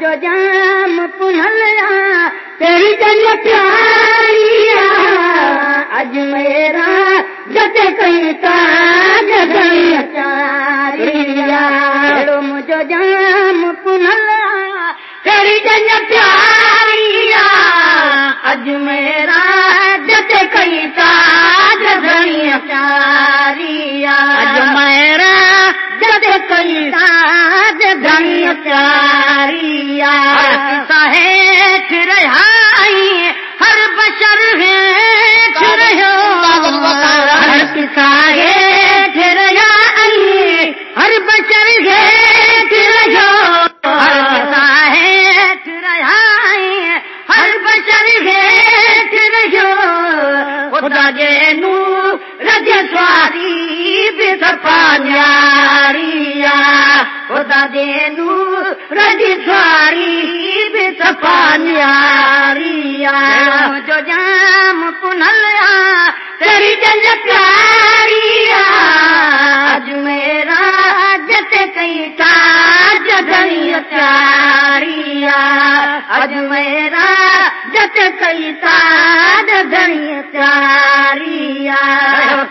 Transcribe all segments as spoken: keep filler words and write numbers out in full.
जो जाम पुनलिया तेरी जन्नत आईया। आज मेरा जत कहीं ताज गईया मुझो जाम पुनलिया तेरी जन्नत आईया। आज मेरा जत कहीं ताज गईया मेरा जत कहीं ताज गईया। सहेठ रहाई हर बशर है ठहराठ रहाई हर बशर है ठहरो सहेठ रहाई हर बशर है ठहरो खुदा के नूर रज स्वारी बिसपानिया खुदा के नूर रज स्वारी बिसपानिया। जो जाम पुनलिया तेरी जन्नत आईया। आज मेरा जत कहीं ताज जन्नत आईया। आज मेरा जत कहीं ताज जन्नत आईया।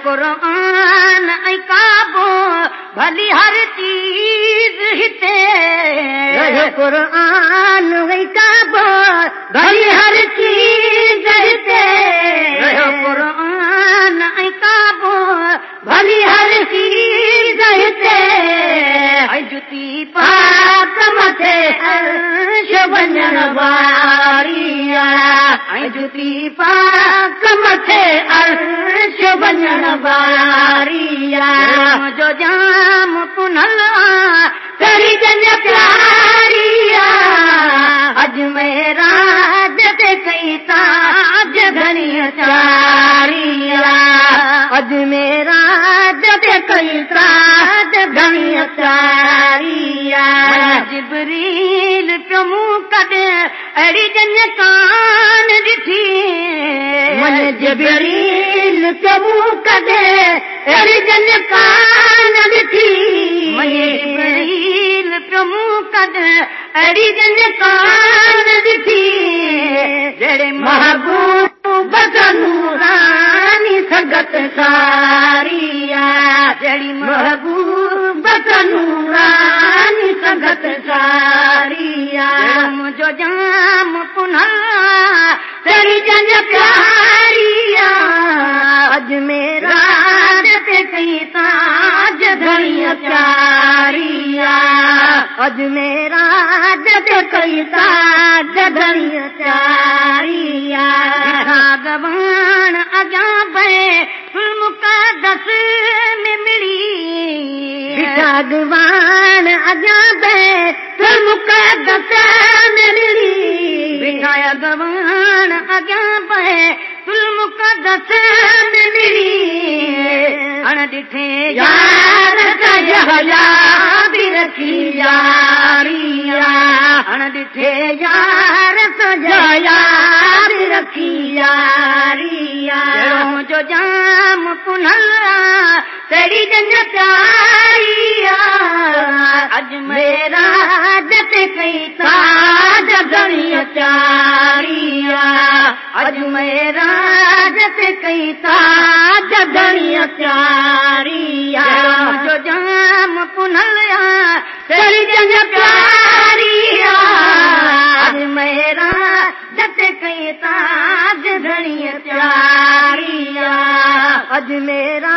कुरान ऐ काबो भली हर चीज हिते कुरान ऐ काबो भली हर चीज हिते भली हर चीज हिते जुती पाक मथे अर्श वंजन वारिया। जुती पाक मथे अर्श वंजन वारिया। जो जाम पुनला तेरी जन्नत आईया। आज मेरा जत कहीं ताज धनी आईया। आज मेरा जत कहीं ताज धनी आईया। जिब्रील प्रभु कदे अड़ी जन्नत कान दिठी मन जिब्रील प्रभु कदे अड़ी जन्नत कान दिठी मन जिब्रील प्रभु कदे अड़ी जन्नत कान दिठी जड़े महबूब नूरा संगत सारिया जड़ी महबूब नूरानी संगत सारिया। मुझो जाम पुनः तेरी जन्नत आईया। आज मेरा जत कहीं ताज धनियत आईया। आज मेरा जत कहीं ताज धनियत आईया। भगवान आजा मुकद्दस में मिली भगवान अजाब मुकद्दस में मिली बिठाया भगवान अजाब मुकद्दस में मिली अन दिठे यार भी रखी यारिया। अन दिठे यार सजाया भी रखी यारिया। जो जाम पुनला तेरी जन्नत आईया। आज मेरा जत कहीं ताज धनियत आईया। आज मेरा जत कहीं ताज धनियत आईया। जो जाम पुनला तेरी जन्नत आईया। आज मेरा जत कहीं ताज धनियत आज मेरा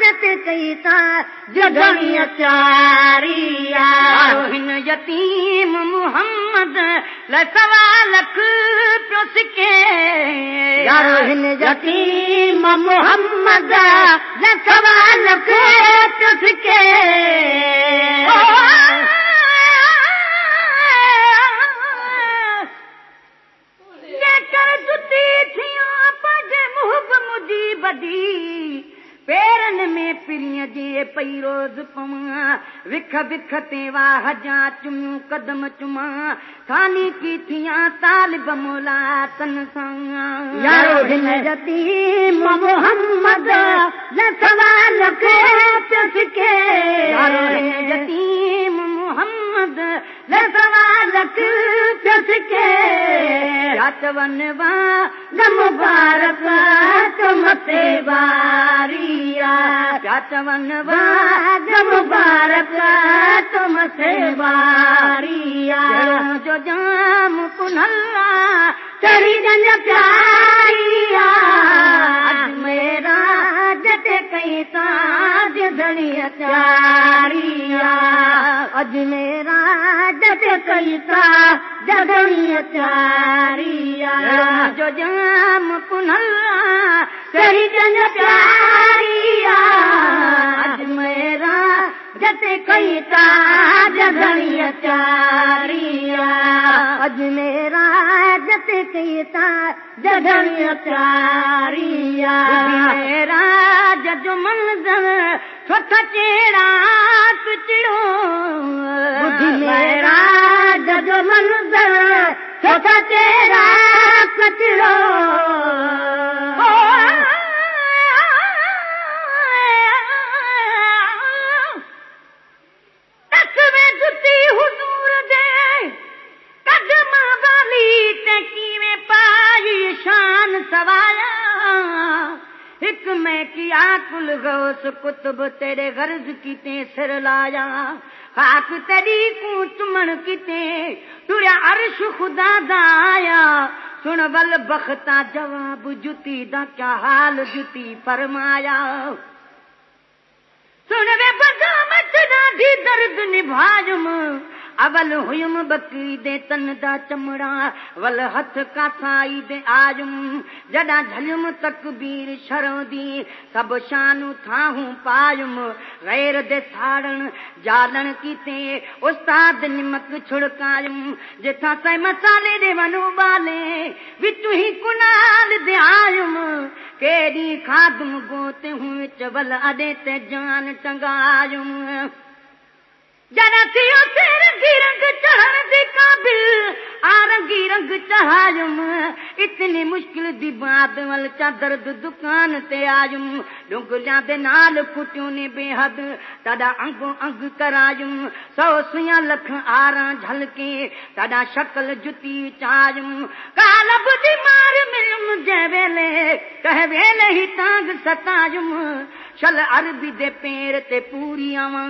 जत कहीं ताज धनियत आईया। यतीम मोहम्मद लसवा लख प्रोस के यारोहिन यतीम मोहम्मद लसवा लख प्रोस के कर जुती थियो पज मुहब मुदी बदी पेरन में पिरिय जे पई रोज पवा विख विख तेवा हजा चुम्यूं कदम चुमा थानी की थिया तालिब मोला तन साया। यारो हिन यतीम मोहम्मद लसवा लख प्योस के यारो हिन यतीम मोहम्मद लसवा दौलत कस के रतवनवा मुबारक तुम से बारिया रतवनवा मुबारक तुम से बारिया जो जाम पुनल्ला तेरी रंज प्यारिया मेरा जटे कई ताज धनी प्यारिया अज मेरा जट कई ताज धनी प्यारिया जो जाम पुनल्ला तेरी रंज प्यारिया अज मेरा जट कई ताज धनी प्यारिया अज मेरा कहता जगनिया प्यारिया मेरा जज मंजर छोटा चेहरा पिछड़ो मेरा जज मंजर छोटा चेहरा पिछड़ो मैं किया कुल गौस कुतुब तेरे गर्ज की ते सिर लाया खाक तेरी कूच मन की ते तुरा अर्श खुदा दाया सुन बल बख्ता जवाब जुती दा क्या हाल जुती फरमाया सुन वे बजा मत ना भी दर्द निभायुम अवल हुयुम बकी दे तन दा चमड़ा वल हथ का साई दे आजुम जडा झलुम तकबीर शरों दी सब शानु थाहूं पायुम गैर दे साड़न जालन कीते उस्ताद निमक छुड़कायुम जिथा से मसाले दे वनु बाले विचु ही कुनाल दे आयुम केरी खादम गोते हूं विच वल अदे ते जान टंगायुम जरा थियो सिर की रंग चढ़न दे काबिल आरंगी रंग चढ़ायुम इतनी मुश्किल दी बात वल चा दर्द दुकान ते आयुम डुंगलिया दे नाल कुटियों ने बेहद तदा अंगो अंग करायुम सौ सुया लख आरा झलके तदा शक्ल जुती चायुम कालब दी मार मिलुम जै वेले कह वेले ही तांग सतायुम चल अरबी दे पेर ते पूरी आवा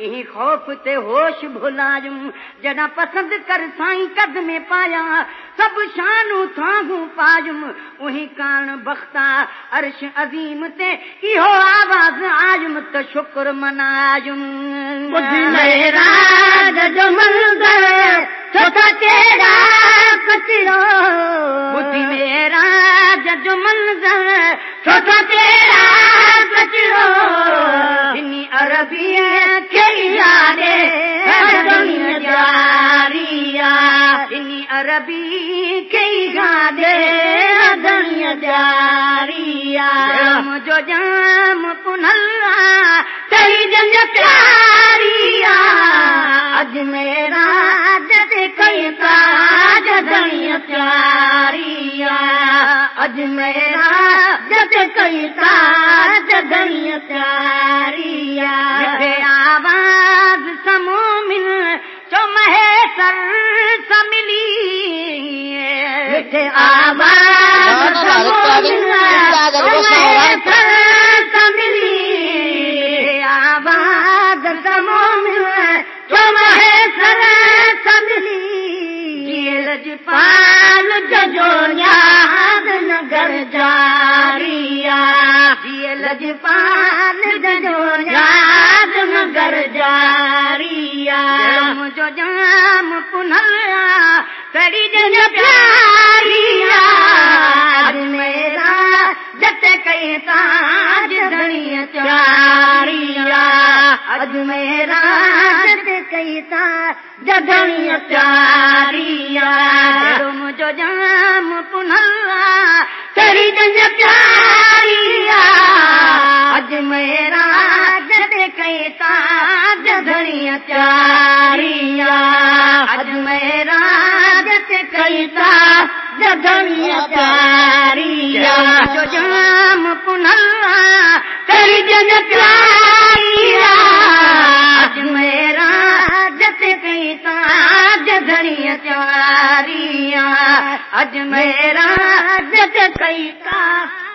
यही खौफ ते होश भुलायुम जड़ा पसंद कर साई कदमे पाया सब शानू थागू पायुम वही कारण बख्ता अर्श अजीम ते इहो आवाज आयुम तो शुक्र मनायुम मेरा जो मंजर छोटा तेरा कचरो बुद्धि मेरा जो मंजर छोटा तेरा इन्हीं अरबिया खेलिया ने जारिया इन्हीं अरबी खेलिया ने धनिया जारिया जाम जो जाम पुनल्ला तेरी जंज प्यारिया अज मेरा जद कई ताज धनिया प्यारिया अज मेरा जद कई ताज धनिया प्यारिया आवाज समोमिन जो महेशर समिली आवाज समोमिन पाल जजो याद नगर जारिया लज पाल जजो याद नगर जारिया जो जाम पुनल्ला तेरी जन प्यारिया मेरा जट कई ताज धनिया चारिया अज मेरा जट कई ताज जगनिया प्यारिया मुझो जाम पुनल्ला तेरी जंज प्यारिया अज मेरा जट कई ताज धनिया प्यारिया अज मेरा जट कई ताज धनिया प्यारिया जो जाम पुनल्ला तेरी जंज प्यारिया अज मेरा जट कई ताज धनिया तारी आ, अज मराज जग कई का।